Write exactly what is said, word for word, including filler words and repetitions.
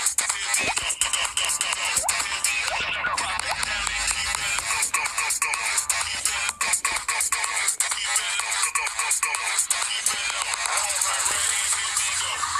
All right, ready, here we go.